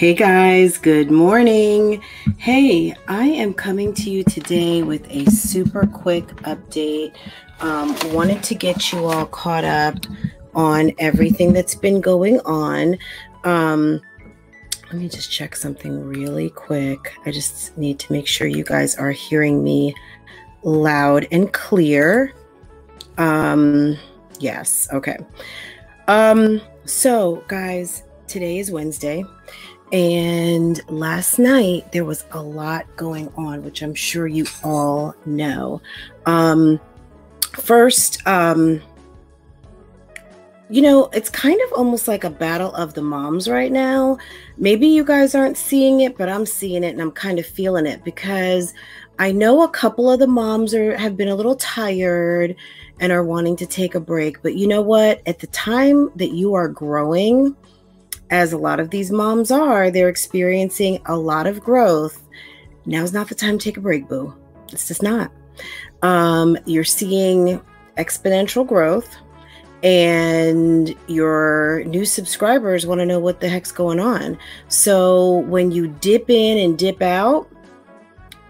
Hey guys, good morning. Hey, I am coming to you today with a super quick update. Wanted to get you all caught up on everything that's been going on. Let me just check something really quick. I just need to make sure you guys are hearing me loud and clear. Yes, okay. So guys, today is Wednesday. And last night there was a lot going on, which I'm sure you all know. First, you know, it's kind of almost like a battle of the moms right now. Maybe you guys aren't seeing it, but I'm seeing it and I'm kind of feeling it because I know a couple of the moms have been a little tired and are wanting to take a break. But you know what? At the time that you are growing, as a lot of these moms are, they're experiencing a lot of growth. Now's not the time to take a break, boo. It's just not. You're seeing exponential growth and your new subscribers want to know what the heck's going on. So when you dip in and dip out,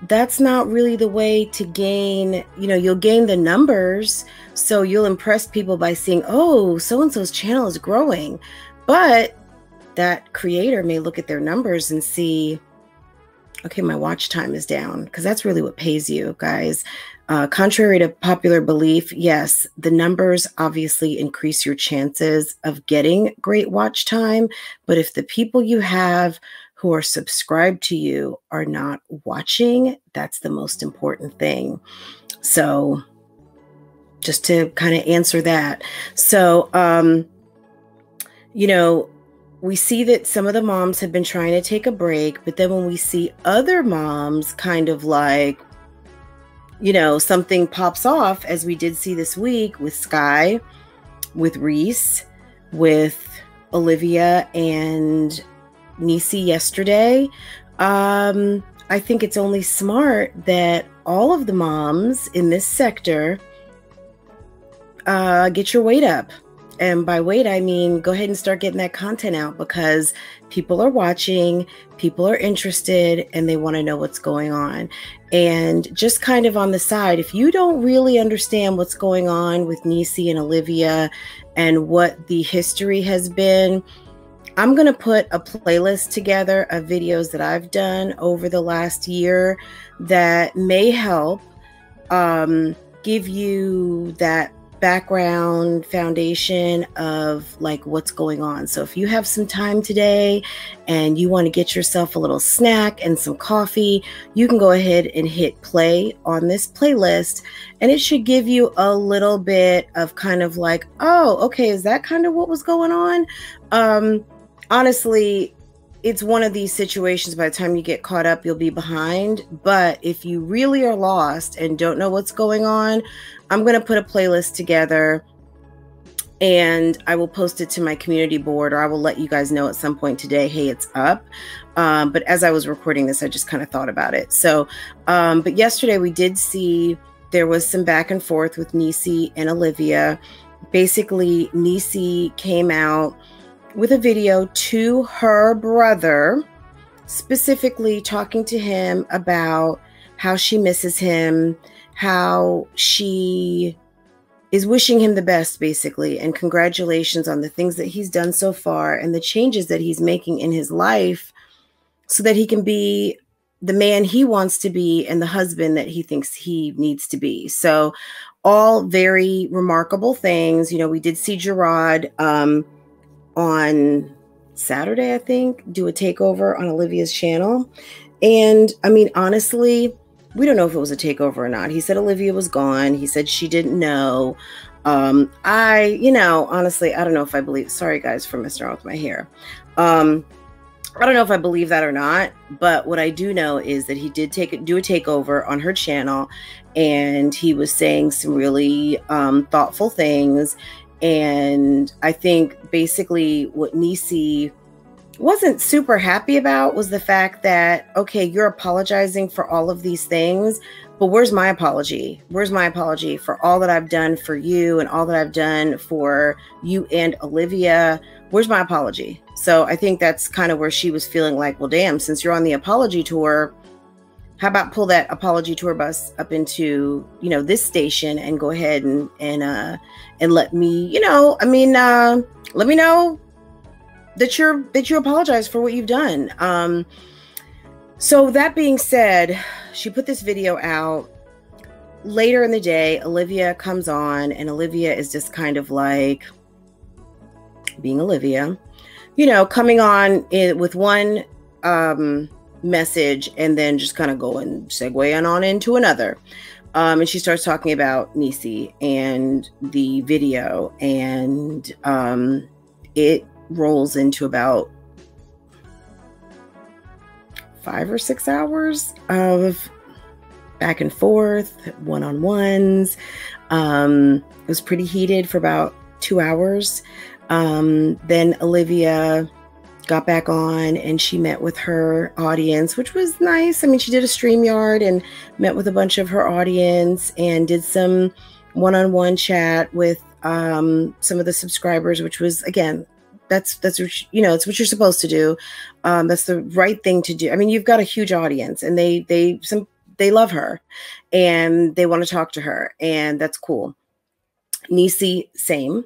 that's not really the way to gain, you know, you'll gain the numbers. So you'll impress people by seeing, oh, so-and-so's channel is growing. But that creator may look at their numbers and see, okay, my watch time is down, because that's really what pays you guys. Contrary to popular belief, yes, the numbers obviously increase your chances of getting great watch time. But if the people you have who are subscribed to you are not watching, that's the most important thing. So just to kind of answer that. So, you know, we see that some of the moms have been trying to take a break, but then when we see other moms kind of like, you know, something pops off, as we did see this week with Skye, with Reese, with Olivia and Niecy yesterday, I think it's only smart that all of the moms in this sector get your weight up. And by weight, I mean, go ahead and start getting that content out because people are watching, people are interested, and they want to know what's going on. And just kind of on the side, if you don't really understand what's going on with Niecy and Olivia and what the history has been, I'm going to put a playlist together of videos that I've done over the last year that may help give you that background foundation of like what's going on. So if you have some time today and you want to get yourself a little snack and some coffee, you can go ahead and hit play on this playlist and it should give you a little bit of kind of like, oh, okay, is that kind of what was going on? Honestly, it's one of these situations, by the time you get caught up, you'll be behind. But if you really are lost and don't know what's going on, I'm going to put a playlist together and I will post it to my community board, or I will let you guys know at some point today, hey, it's up. But as I was recording this, I just kind of thought about it. So, but yesterday we did see there was some back and forth with Niecy and Olivia. Basically, Niecy came out with a video to her brother, specifically talking to him about how she misses him, how she is wishing him the best, basically, and congratulations on the things that he's done so far and the changes that he's making in his life so that he can be the man he wants to be and the husband that he thinks he needs to be. So all very remarkable things. You know, we did see Gerard, on Saturday, I think, do a takeover on Olivia's channel. And I mean, honestly, we don't know if it was a takeover or not. He said Olivia was gone. He said she didn't know. You know, honestly, I don't know if I believe, sorry guys for messing around with my hair. I don't know if I believe that or not, but what I do know is that he did do a takeover on her channel and he was saying some really thoughtful things. And I think basically what Niecy wasn't super happy about was the fact that, okay, you're apologizing for all of these things, but where's my apology? Where's my apology for all that I've done for you and all that I've done for you and Olivia? Where's my apology? So I think that's kind of where she was feeling like, well, damn, since you're on the apology tour, how about pull that apology tour bus up into, you know, this station and go ahead and let me, you know, I mean, let me know that you apologize for what you've done. So that being said, she put this video out. Later in the day, Olivia comes on, and Olivia is just kind of like being Olivia, you know, coming on with one message and then just kind of going segueing on into another. And she starts talking about Niecy and the video, and it rolls into about 5 or 6 hours of back and forth, one-on-ones. It was pretty heated for about 2 hours. Then Olivia got back on and she met with her audience, which was nice. I mean, she did a StreamYard and met with a bunch of her audience and did some one-on-one chat with some of the subscribers, which was, again, that's what she, you know, it's what you're supposed to do. That's the right thing to do. I mean, you've got a huge audience, and they love her and they want to talk to her, and that's cool. Niecy, same.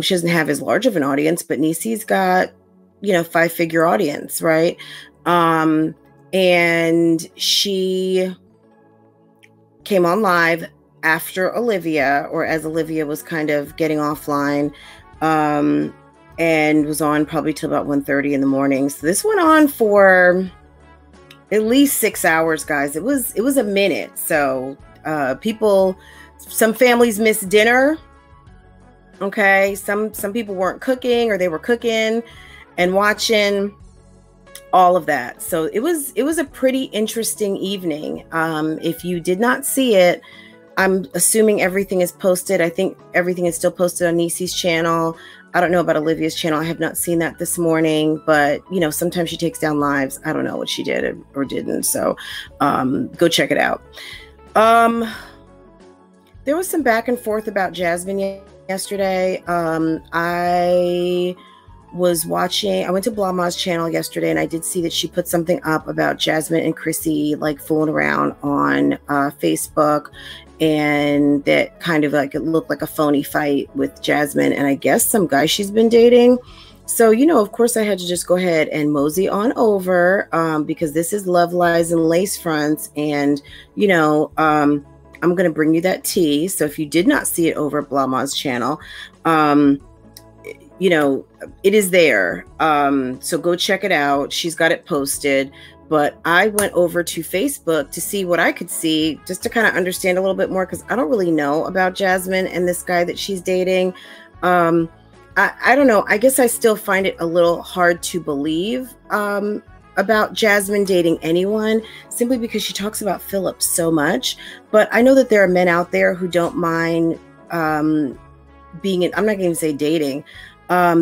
She doesn't have as large of an audience, but Niecy's got, you know, 5-figure audience, right? And she came on live after Olivia, or as Olivia was kind of getting offline, and was on probably till about 1:30 in the morning. So this went on for at least 6 hours, guys. It was a minute. So people, some families missed dinner. Okay. Some people weren't cooking, or they were cooking and watching, all of that. So it was a pretty interesting evening. If you did not see it, I'm assuming everything is posted. I think everything is still posted on Niecy's channel. I don't know about Olivia's channel. I have not seen that this morning, but you know, sometimes she takes down lives. I don't know what she did or didn't. So go check it out. There was some back and forth about Jasmine yesterday. I was watching, I went to Blomma's channel yesterday, and I did see that she put something up about Jasmine and Chrissy like fooling around on Facebook, and that kind of like, it looked like a phony fight with Jasmine and I guess some guy she's been dating. So, you know, of course I had to just go ahead and mosey on over, because this is Love, Lies, and Lace Fronts, and you know, I'm gonna bring you that tea. So if you did not see it over at Blomma's channel, you know, it is there. So go check it out. She's got it posted. But I went over to Facebook to see what I could see, just to kind of understand a little bit more, because I don't really know about Jasmine and this guy that she's dating. I don't know. I guess I still find it a little hard to believe about Jasmine dating anyone, simply because she talks about Philip so much. But I know that there are men out there who don't mind being in, I'm not going to say dating,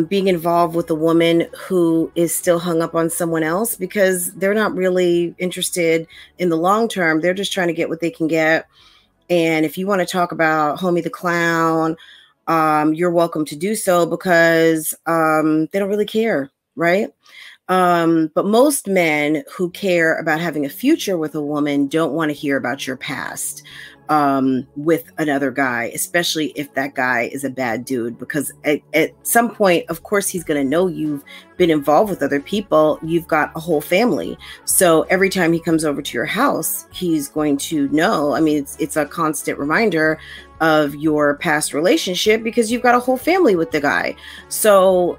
being involved with a woman who is still hung up on someone else, because they're not really interested in the long term. They're just trying to get what they can get. And if you want to talk about Homie the Clown, you're welcome to do so, because they don't really care, right? But most men who care about having a future with a woman don't want to hear about your past with another guy, especially if that guy is a bad dude, because at some point, of course, he's going to know you've been involved with other people. You've got a whole family. So every time he comes over to your house, he's going to know. I mean, it's a constant reminder of your past relationship, because you've got a whole family with the guy. So,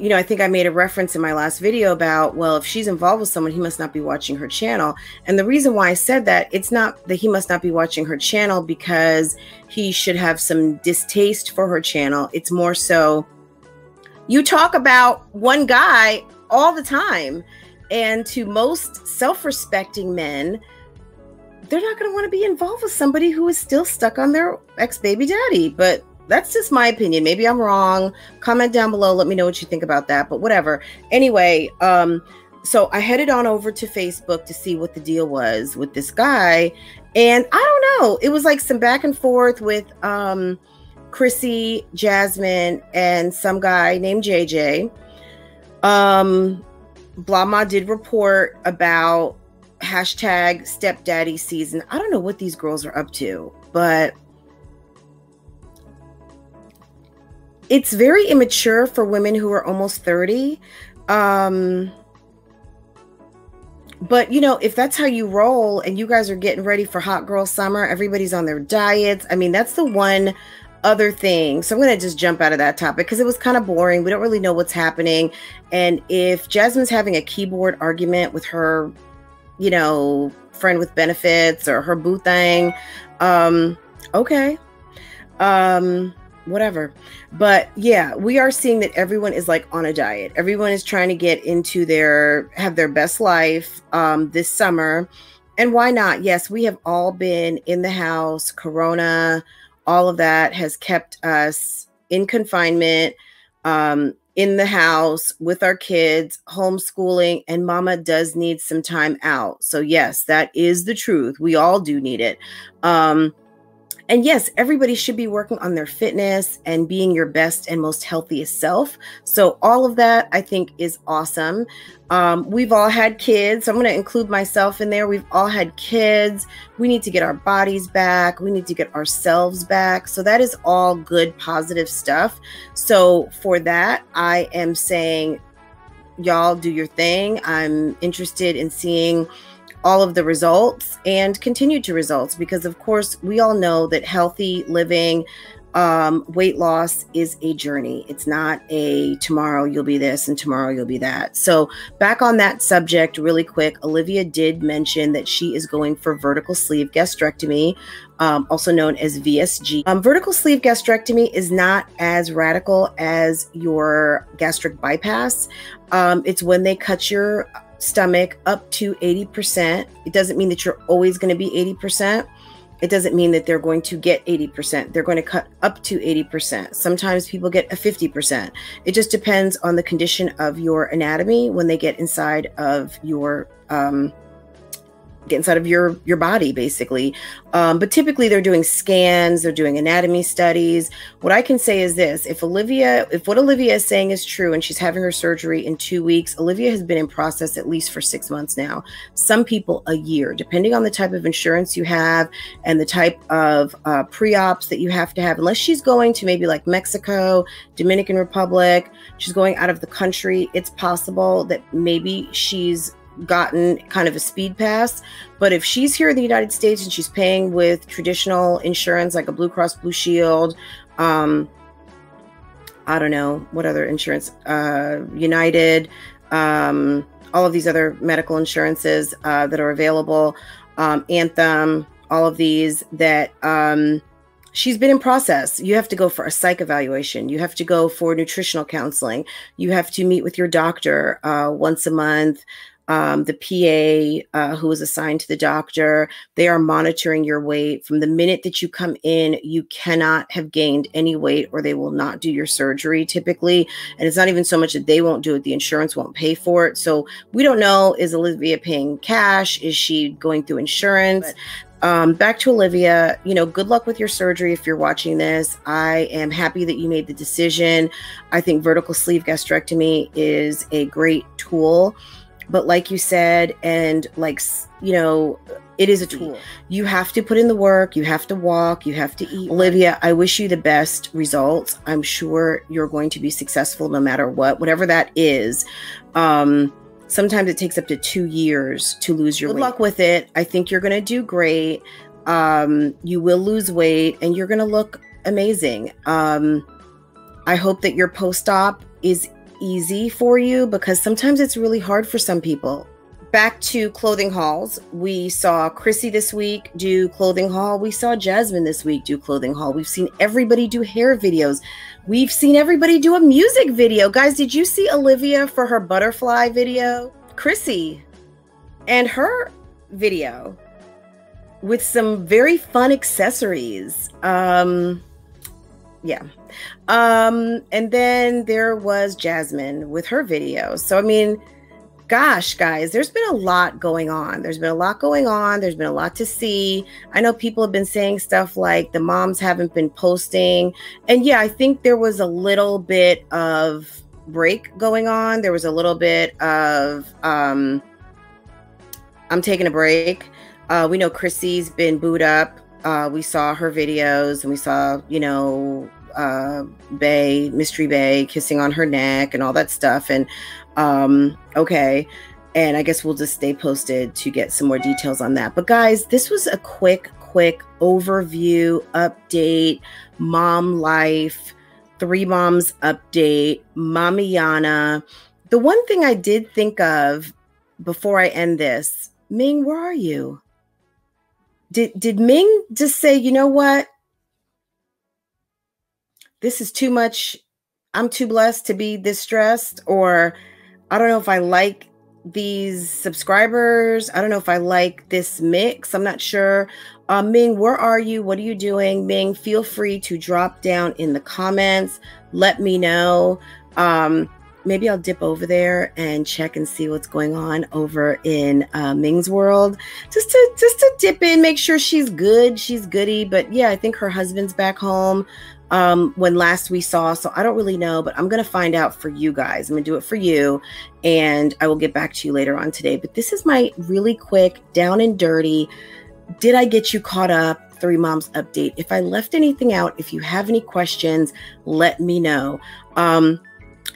you know, I think I made a reference in my last video about, well, if she's involved with someone, he must not be watching her channel. And the reason why I said that, it's not that he must not be watching her channel because he should have some distaste for her channel. It's more so, you talk about one guy all the time, and to most self-respecting men, they're not going to want to be involved with somebody who is still stuck on their ex-baby daddy. But that's just my opinion. Maybe I'm wrong. Comment down below. Let me know what you think about that, but whatever. Anyway, so I headed on over to Facebook to see what the deal was with this guy. And I don't know, it was like some back and forth with Chrissy, Jasmine, and some guy named JJ. Blomma did report about # stepdaddy season. I don't know what these girls are up to, but it's very immature for women who are almost 30. But, you know, if that's how you roll and you guys are getting ready for hot girl summer, everybody's on their diets. I mean, that's the one other thing. So I'm going to just jump out of that topic because it was kind of boring. We don't really know what's happening. And if Jasmine's having a keyboard argument with her, you know, friend with benefits or her boo thing, okay. Whatever. But yeah, we are seeing that everyone is like on a diet. Everyone is trying to get into have their best life this summer. And why not? Yes, we have all been in the house. Corona, all of that has kept us in confinement, in the house with our kids, homeschooling, and mama does need some time out. So yes, that is the truth. We all do need it. And yes, everybody should be working on their fitness and being your best and most healthiest self. So all of that I think is awesome. We've all had kids. So I'm going to include myself in there. We've all had kids. We need to get our bodies back. We need to get ourselves back. So that is all good, positive stuff. So for that, I am saying, y'all do your thing. I'm interested in seeing all of the results and results, because of course we all know that healthy living, weight loss is a journey. It's not a tomorrow you'll be this and tomorrow you'll be that. So back on that subject really quick, Olivia did mention that she is going for vertical sleeve gastrectomy, also known as VSG. Vertical sleeve gastrectomy is not as radical as your gastric bypass. It's when they cut your stomach up to 80%. It doesn't mean that you're always going to be 80%. It doesn't mean that they're going to get 80%. They're going to cut up to 80%. Sometimes people get a 50%. It just depends on the condition of your anatomy when they get inside of your your body, basically. But typically they're doing scans, they're doing anatomy studies. What I can say is this, if what Olivia is saying is true and she's having her surgery in 2 weeks, Olivia has been in process at least for 6 months now, some people a year, depending on the type of insurance you have and the type of pre-ops that you have to have, unless she's going to maybe like Mexico, Dominican Republic, she's going out of the country. It's possible that maybe she's gotten kind of a speed pass, but if she's here in the United States and she's paying with traditional insurance like a Blue Cross Blue Shield, I don't know what other insurance, United, all of these other medical insurances that are available, Anthem, all of these, that she's been in process. You have to go for a psych evaluation. You have to go for nutritional counseling. You have to meet with your doctor once a month. The PA who is assigned to the doctor, they are monitoring your weight. From the minute that you come in, you cannot have gained any weight or they will not do your surgery typically. And it's not even so much that they won't do it, the insurance won't pay for it. So we don't know, is Olivia paying cash? Is she going through insurance? Back to Olivia, you know, good luck with your surgery. If you're watching this, I am happy that you made the decision. I think vertical sleeve gastrectomy is a great tool. But like you said, and like, you know, it is a tool. You have to put in the work. You have to walk. You have to eat. Olivia, I wish you the best results. I'm sure you're going to be successful no matter what, whatever that is. Sometimes it takes up to 2 years to lose your weight. Good luck with it. I think you're going to do great. You will lose weight and you're going to look amazing. I hope that your post-op is easy for you, because sometimes it's really hard for some people. Back to clothing hauls. We saw Chrissy this week do clothing haul. We saw Jasmine this week do clothing haul. We've seen everybody do hair videos. We've seen everybody do a music video. Guys, did you see Olivia for her butterfly video? Chrissy and her video with some very fun accessories. And then there was Jasmine with her video. So I mean, Gosh, guys, there's been a lot going on. There's been a lot going on. There's been a lot to see. I know people have been saying stuff like the moms haven't been posting. And yeah, I think there was a little bit of break going on. There was a little bit of, I'm taking a break. We know Chrissy's been booed up. We saw her videos and we saw, you know, Bay, Mystery Bay kissing on her neck and all that stuff. And okay. And I guess we'll just stay posted to get some more details on that. But guys, this was a quick overview, update, mom life, three moms update, Mamiana. The one thing I did think of before I end this, Ming, where are you? Did Ming just say, you know what? This is too much. I'm too blessed to be this stressed, or I don't know if I like these subscribers. I don't know if I like this mix. I'm not sure. Ming, where are you? What are you doing? Ming, feel free to drop down in the comments. Let me know. Maybe I'll dip over there and check and see what's going on over in Ming's world. Just to dip in, make sure she's good. She's goody. But yeah, I think her husband's back home. When last we saw, so I don't really know, but I'm going to find out for you guys. I'm going to do it for you, and I will get back to you later on today. But this is my really quick, down and dirty, did I get you caught up, Three Moms update. If I left anything out, if you have any questions, let me know.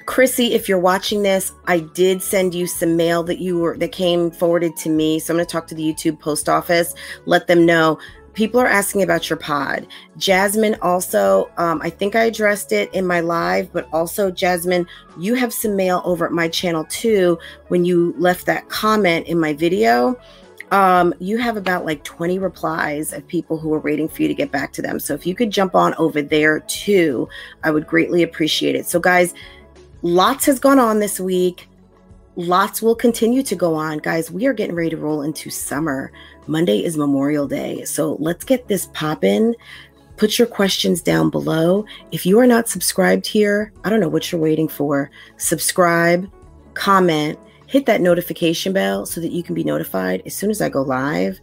Chrissy, if you're watching this, I did send you some mail that came forwarded to me. So I'm going to talk to the YouTube post office, let them know. People are asking about your pod. Jasmine also, I think I addressed it in my live, but also Jasmine, you have some mail over at my channel too. When you left that comment in my video, you have about like 20 replies of people who are waiting for you to get back to them. So if you could jump on over there too, I would greatly appreciate it. So guys, lots has gone on this week. Lots will continue to go on. Guys, we are getting ready to roll into summer. Monday is Memorial Day. So let's get this poppin'. Put your questions down below. If you are not subscribed here, I don't know what you're waiting for. Subscribe, comment, hit that notification bell so that you can be notified as soon as I go live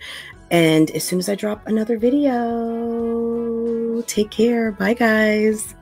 and as soon as I drop another video. Take care. Bye, guys.